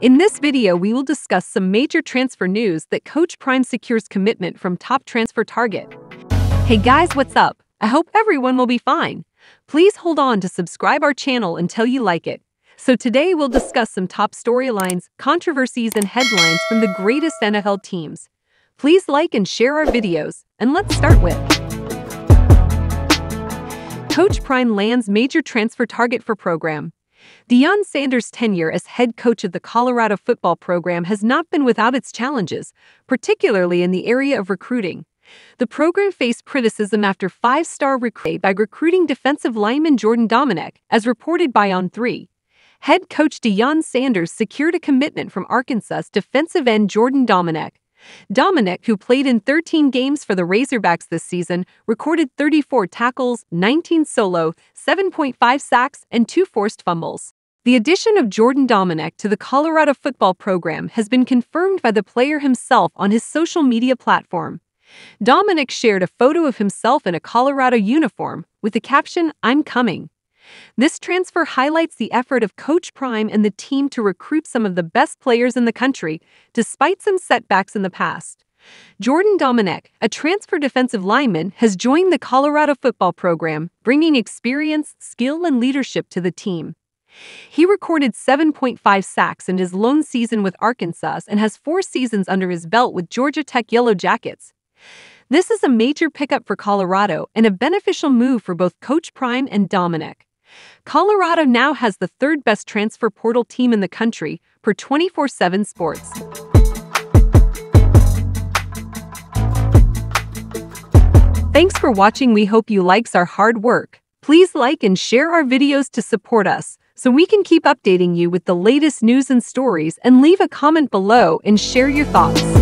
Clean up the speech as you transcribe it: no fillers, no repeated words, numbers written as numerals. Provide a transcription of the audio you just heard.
In this video, we will discuss some major transfer news that Coach Prime secures commitment from top transfer target. Hey guys, what's up? I hope everyone will be fine. Please hold on to subscribe our channel until you like it. So today we'll discuss some top storylines, controversies, and headlines from the greatest NFL teams. Please like and share our videos, and let's start with Coach Prime lands major transfer target for program. Deion Sanders' tenure as head coach of the Colorado football program has not been without its challenges, particularly in the area of recruiting. The program faced criticism after five-star recruit by recruiting defensive lineman Jordan Domineck, as reported by On3. Head coach Deion Sanders secured a commitment from Arkansas' defensive end Jordan Domineck. Domineck, who played in 13 games for the Razorbacks this season, recorded 34 tackles, 19 solo, 7.5 sacks, and 2 forced fumbles. The addition of Jordan Domineck to the Colorado football program has been confirmed by the player himself on his social media platform. Domineck shared a photo of himself in a Colorado uniform, with the caption, "I'm coming." This transfer highlights the effort of Coach Prime and the team to recruit some of the best players in the country, despite some setbacks in the past. Jordan Domineck, a transfer defensive lineman, has joined the Colorado football program, bringing experience, skill, and leadership to the team. He recorded 7.5 sacks in his lone season with Arkansas and has 4 seasons under his belt with Georgia Tech Yellow Jackets. This is a major pickup for Colorado and a beneficial move for both Coach Prime and Domineck. Colorado now has the third-best transfer portal team in the country, per 24/7 Sports. Thanks for watching. We hope you likes our hard work. Please like and share our videos to support us, so we can keep updating you with the latest news and stories, and leave a comment below and share your thoughts.